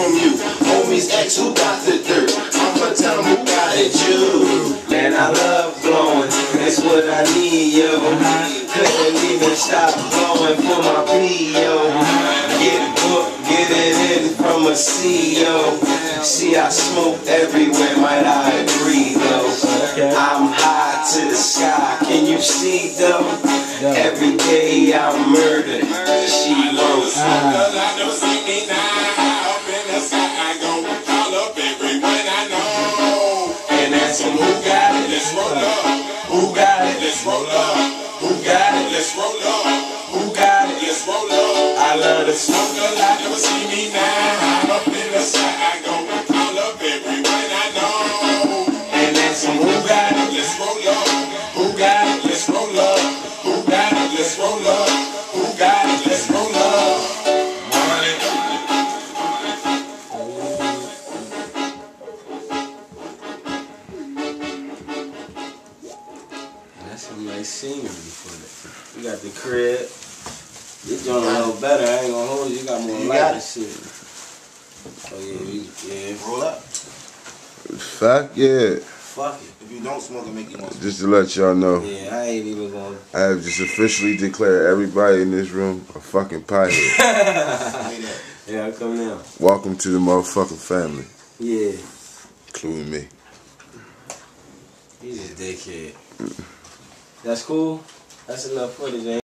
from you. Homies X, who got the dirt? I'ma tell them who got it, you. Man, I love blowing, that's what I need, yo. Couldn't even stop blowing for my P.O. Get booked, get it in from a C.O. See, I smoke everywhere, might I agree, though. I'm high to the sky, can you see, though? Every day I'm murdered, she wrote. Cause I don't see me now, up in the sky I go, call up everyone I know. And ask them who got it, let's roll up. Who got it, let's roll up. Who got it, let's roll up. Who got it, let's roll up. I love the smoke a lot, don't see me now, up in the sky I go, call up everyone I know. And ask them who got it, let's roll up. Who got it, let's roll up. Let's roll up, who got it? Let's roll up. Money. That's some nice scenery for it. You got the crib. This joint a little better. I ain't gonna hold you. You got more light and shit. Oh yeah, yeah. Roll up. Fuck yeah. Fuck it. If you don't smoke it, make you want to. Just to let y'all know. Yeah, I ain't even going to. I have just officially declared everybody in this room a fucking pothead. Yeah, come now. Welcome to the motherfucking family. Yeah. Including me. He's a dickhead. That's cool. That's enough footage, ain't